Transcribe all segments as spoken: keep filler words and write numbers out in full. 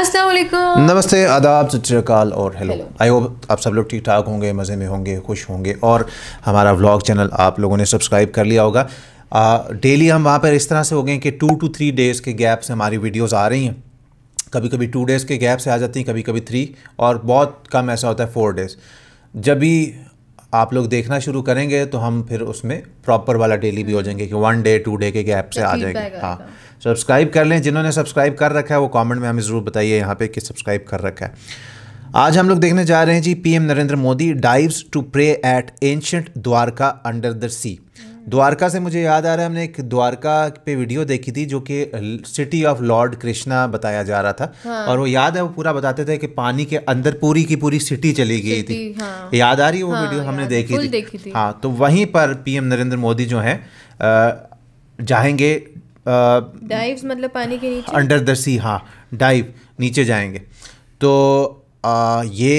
अस्सलाम वालेकुम, नमस्ते, आदाब, सत श्री अकाल और हेलो। आई होप आप सब लोग ठीक ठाक होंगे, मज़े में होंगे, खुश होंगे। और हमारा व्लॉग चैनल आप लोगों ने सब्सक्राइब कर लिया होगा। डेली हम वहाँ पर इस तरह से हो गए कि टू टू थ्री डेज़ के गैप से हमारी वीडियोस आ रही हैं। कभी कभी टू डेज़ के गैप से आ जाती हैं, कभी कभी थ्री, और बहुत कम ऐसा होता है फोर डेज़। जब भी आप लोग देखना शुरू करेंगे तो हम फिर उसमें प्रॉपर वाला डेली भी हो जाएंगे कि वन डे टू डे के गैप से आ जाएंगे। हाँ, सब्सक्राइब कर लें। जिन्होंने सब्सक्राइब कर रखा है वो कमेंट में हमें ज़रूर बताइए यहाँ पे कि सब्सक्राइब कर रखा है। आज हम लोग देखने जा रहे हैं जी, PM Narendra Modi dives to pray at ancient Dwarka under the sea. Dwarka से मुझे याद आ रहा है, हमने एक द्वारका पे वीडियो देखी थी जो कि सिटी ऑफ लॉर्ड कृष्णा बताया जा रहा था। हाँ। और वो याद है, वो पूरा बताते थे कि पानी के अंदर पूरी की पूरी सिटी चली गई थी। हाँ। याद आ रही है वो? हाँ, वीडियो हमने देखी थी।, देखी थी हाँ। तो वहीं पर पीएम नरेंद्र मोदी जो हैं जाएंगे डाइव्स, मतलब पानी के नीचे, अंडर द सी। हाँ, डाइव, नीचे जाएंगे। तो आ, ये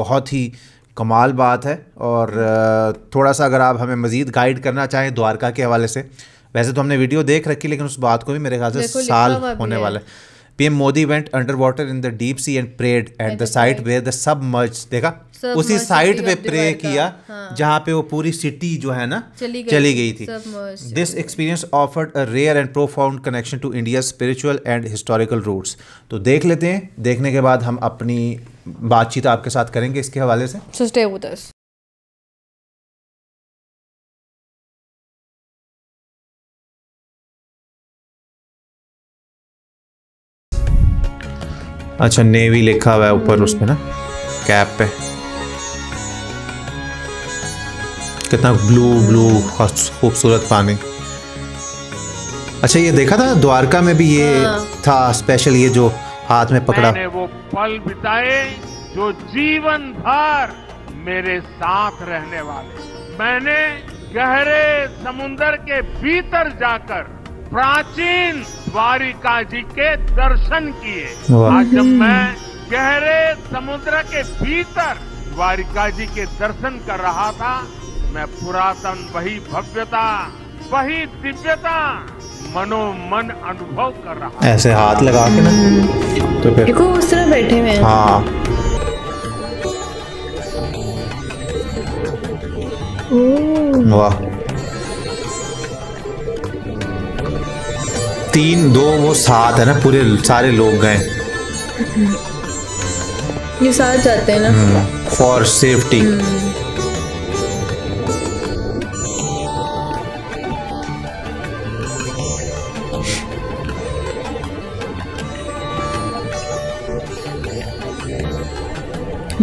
बहुत ही कमाल बात है। और थोड़ा सा अगर आप हमें मज़ीद गाइड करना चाहें द्वारका के हवाले से, वैसे तो हमने वीडियो देख रखी लेकिन उस बात को भी मेरे ख्याल से साल होने वाला है। PM Modi went under water in the deep sea and prayed at the site where the submerged. देखा, उसी साइट पे प्रे किया। हाँ। जहाँ पे वो पूरी सिटी जो है ना चली गई, चली गई थी। This experience offered a rare and profound connection to India spiritual and historical roots. तो देख लेते हैं, देखने के बाद हम अपनी बातचीत आपके साथ करेंगे इसके हवाले से। So stay with us. अच्छा, नेवी लिखा हुआ है ऊपर उसमें ना, कैप पे कितना ब्लू ब्लू खूबसूरत पानी। अच्छा, ये देखा था द्वारका में भी ये था स्पेशल, ये जो हाथ में पकड़ा। मैंने वो पल बिताए जो जीवन भर मेरे साथ रहने वाले। मैंने गहरे समुद्र के भीतर जाकर प्राचीन द्वारिका जी के दर्शन किए। आज जब मैं गहरे समुद्र के भीतर द्वारिका जी के दर्शन कर रहा था, मैं पुरातन वही भव्यता, वही दिव्यता मनोमन अनुभव कर रहा है। ऐसे हाथ लगा के ना, तो फिर देखो उस तरह बैठे हुए हैं। हाँ। वाह, तीन दो वो सात है ना, पूरे सारे लोग गए, ये साथ जाते हैं ना फॉर सेफ्टी।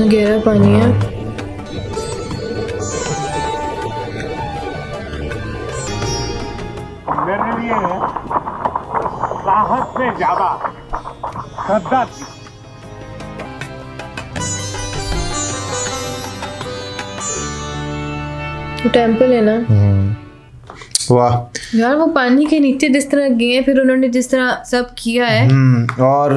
गहरा पानी है। मेरे लिए साहस से ज्यादा श्रद्धा थी। टेम्पल है ना। वाह यार, वो पानी के नीचे जिस तरह गए, फिर उन्होंने जिस तरह सब किया है। और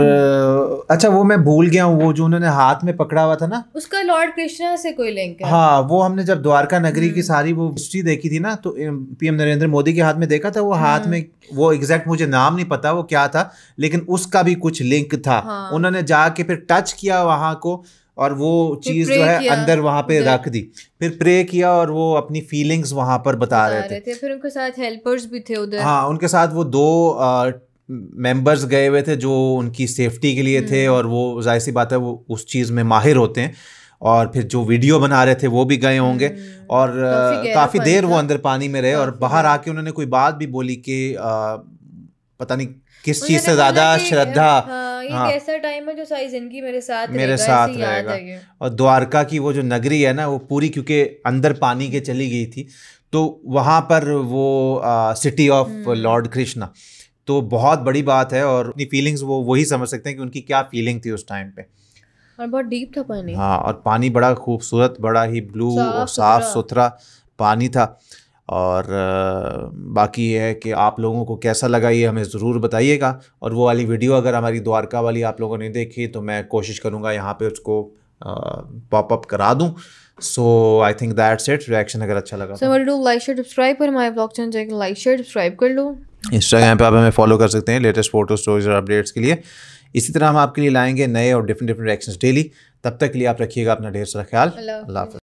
अच्छा, वो मैं भूल गया हूँ, वो जो उन्होंने हाथ में पकड़ा हुआ था ना, उसका लॉर्ड कृष्णा से कोई लिंक है। हाँ, वो हमने जब द्वारका नगरी की सारी वो हिस्ट्री देखी थी ना, तो पीएम नरेंद्र मोदी के हाथ में देखा था वो हाथ में, वो एग्जैक्ट मुझे नाम नहीं पता वो क्या था, लेकिन उसका भी कुछ लिंक था। उन्होंने जाके फिर टच किया वहां को और वो चीज़ जो है अंदर वहाँ पे रख दी, फिर प्रे किया और वो अपनी फीलिंग्स वहाँ पर बता रहे थे।, थे फिर उनके साथ हेल्पर्स भी थे उधर। हाँ, उनके साथ वो दो आ, मेंबर्स गए हुए थे जो उनकी सेफ्टी के लिए थे, और वो जाहिर सी बात है वो उस चीज़ में माहिर होते हैं। और फिर जो वीडियो बना रहे थे वो भी गए होंगे, और काफ़ी, काफी देर वो अंदर पानी में रहे, और बाहर आके उन्होंने कोई बात भी बोली कि पता नहीं किस चीज़ से ज़्यादा श्रद्धा। हाँ, ये हाँ, ऐसा टाइम है जो सारी जिंदगी मेरे साथ मेरे साथ रहेगा। और द्वारका की वो जो नगरी है ना, वो पूरी क्योंकि अंदर पानी के चली गई थी, तो वहाँ पर वो आ, सिटी ऑफ लॉर्ड कृष्णा, तो बहुत बड़ी बात है। और अपनी फीलिंग्स वो वही समझ सकते हैं कि उनकी क्या फीलिंग थी उस टाइम पे। और बहुत डीप था पानी। हाँ, और पानी बड़ा खूबसूरत, बड़ा ही ब्लू और साफ सुथरा पानी था। और बाकी ये है कि आप लोगों को कैसा लगा ये हमें ज़रूर बताइएगा। और वो वाली वीडियो अगर हमारी द्वारका वाली आप लोगों ने देखी तो मैं कोशिश करूँगा यहाँ पे उसको पॉप अप करा दूँ। So I think that's it. Reaction अगर अच्छा लगा so do like share subscribe पर हमारे ब्लॉग चैनल जाकर लाइक शेयर सब्सक्राइब कर लो। इंस्टाग्राम पे आप हमें फॉलो कर सकते हैं लेटेस्ट फोटो स्टोरीज और अपडेट्स के लिए। इसी तरह हम आपके लिए लाएंगे नए और डिफरेंट डिफरेंट एक्शंस डेली। तब तक के लिए आप रखिएगा अपना ढेर सारा ख्याल। अल्लाह हाफ़िज़।